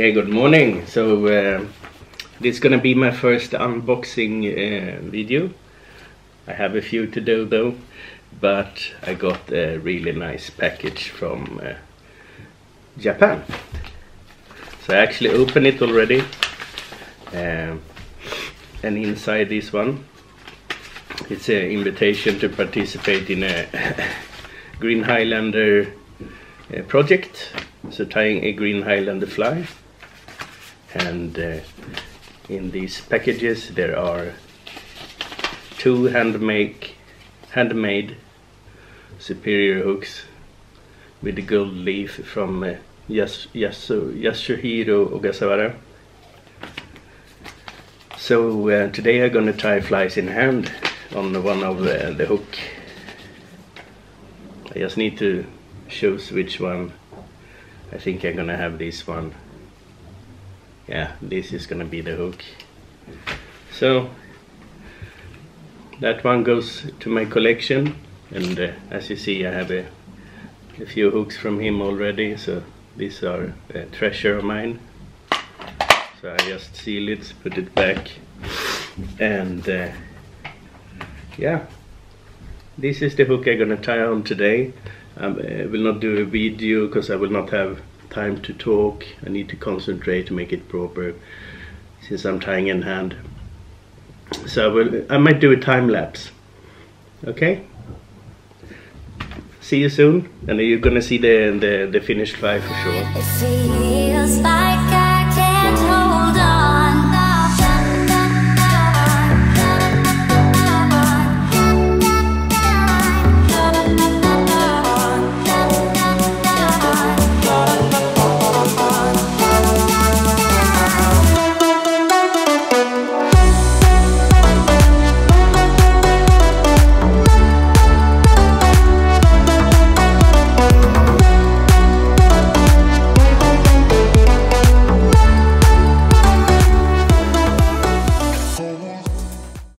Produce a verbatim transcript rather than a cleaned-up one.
Okay, good morning. So uh, this is gonna be my first unboxing uh, video. I have a few to do though, but I got a really nice package from uh, Japan. So I actually opened it already, uh, and inside this one it's an invitation to participate in a Green Highlander uh, project. So tying a Green Highlander fly, and uh, in these packages there are two handmade handmade superior hooks with the gold leaf from uh, Yas Yasu Yasuhiro Ogasawara. So uh, today I'm gonna tie flies in hand on one of the, the hook. I just need to choose which one. I think I'm gonna have this one. Yeah, this is gonna be the hook. So that one goes to my collection, and uh, as you see I have a, a few hooks from him already, so these are a treasure of mine. So I just seal it, put it back, and uh, yeah, this is the hook I'm gonna tie on today. Um, I will not do a video because I will not have time to talk. I need to concentrate to make it proper since I'm tying in hand. So I, will, I might do a time lapse. Okay? See you soon, and you're gonna see the, the, the finished fly for sure.